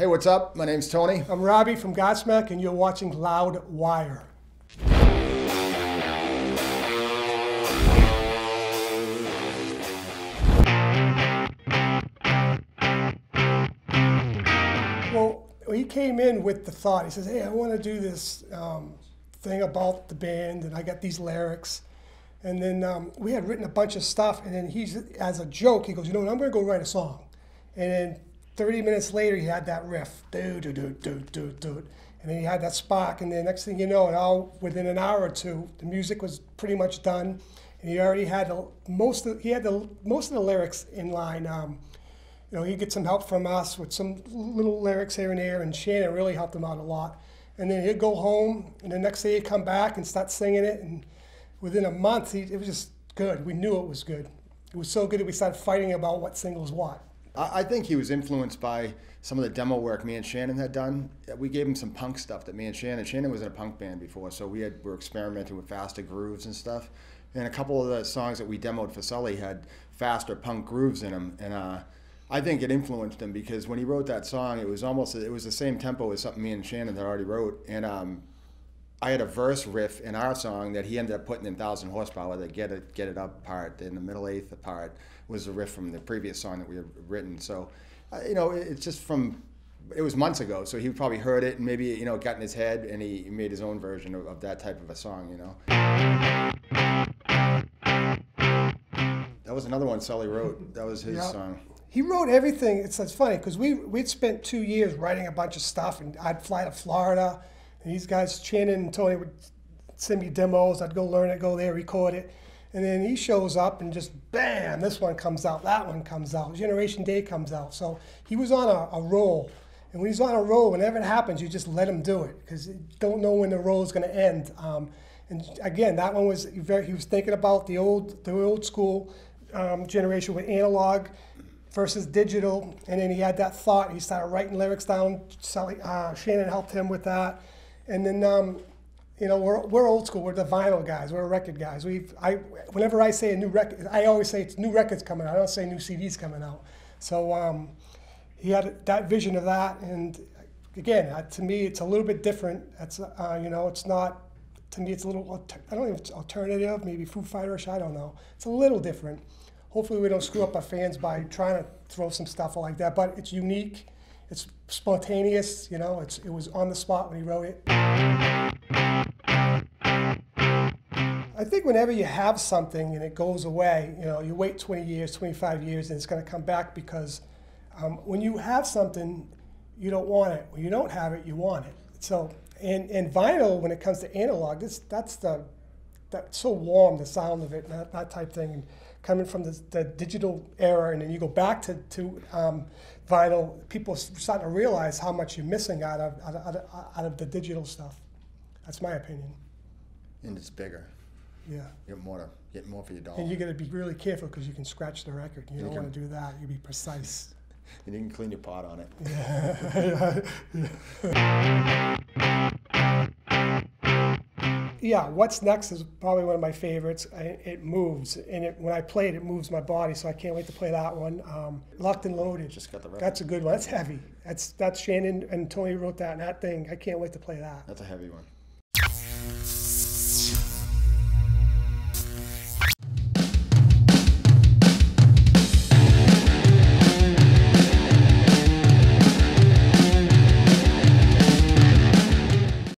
Hey, what's up? My name's Tony. I'm Robbie from Godsmack, and you're watching Loudwire. Well, he came in with the thought. He says, hey, I want to do this thing about the band, and I got these lyrics. And then we had written a bunch of stuff, and then he's, as a joke, he goes, you know what, I'm going to go write a song. And then 30 minutes later, he had that riff, do do do do do do, and then he had that spark, and the next thing you know, and all within an hour or two, the music was pretty much done, and he already had most of the lyrics in line. You know, he gets some help from us with some little lyrics here and there, and Shannon really helped him out a lot. And then he'd go home, and the next day he'd come back and start singing it, and within a month, it was just good. We knew it was good. It was so good that we started fighting about what singles what. I think he was influenced by some of the demo work me and Shannon had done. We gave him some punk stuff that me and Shannon was in a punk band before, so we were experimenting with faster grooves and stuff. And a couple of the songs that we demoed for Sully had faster punk grooves in them, and I think it influenced him, because when he wrote that song, it was the same tempo as something me and Shannon had already wrote, and I had a verse riff in our song that he ended up putting in Thousand Horsepower, the get it up part, in the middle eighth part was a riff from the previous song that we had written. So, you know, it's just from, it was months ago, so he probably heard it and maybe, you know, it got in his head and he made his own version of that type of a song, you know. That was another one Sully wrote. That was his song. He wrote everything. It's funny, because we'd spent 2 years writing a bunch of stuff, and I'd fly to Florida. And these guys, Shannon and Tony, would send me demos. I'd go learn it, go there, record it. And then he shows up and just bam, this one comes out, that one comes out, Generation Day comes out. So he was on a roll. And when he's on a roll, whenever it happens, you just let him do it, because you don't know when the roll is going to end. And again, that one was he was thinking about the old school generation with analog versus digital. And then he had that thought, and he started writing lyrics down. Shannon helped him with that. And then, you know, we're old school. We're the vinyl guys. We're record guys. Whenever I say a new record, I always say it's new records coming out. I don't say new CDs coming out. So he had that vision of that. And again, to me, it's a little bit different. It's, you know, it's not, to me, it's a little, I don't know if it's alternative, maybe Foo Fighters, I don't know. It's a little different. Hopefully we don't screw up our fans by trying to throw some stuff like that, but it's unique. It's spontaneous, you know, it was on the spot when he wrote it. I think whenever you have something and it goes away, you know, you wait 20 years, 25 years, and it's going to come back, because when you have something, you don't want it. When you don't have it, you want it. So, and vinyl, when it comes to analog, that's so warm, the sound of it, and that type thing. And coming from the digital era, and then you go back to vinyl, people start to realize how much you're missing out of the digital stuff. That's my opinion. And it's bigger. Yeah. You get more for your dollar. And you got to be really careful, because you can scratch the record. You don't want to do that. You be precise. And you can clean your pot on it. Yeah. Yeah, What's Next is probably one of my favorites. It moves, and when I play it, it moves my body, so I can't wait to play that one. Locked and Loaded, just got the record. That's a good one. That's heavy. That's Shannon and Tony wrote that, and that thing, I can't wait to play that. That's a heavy one.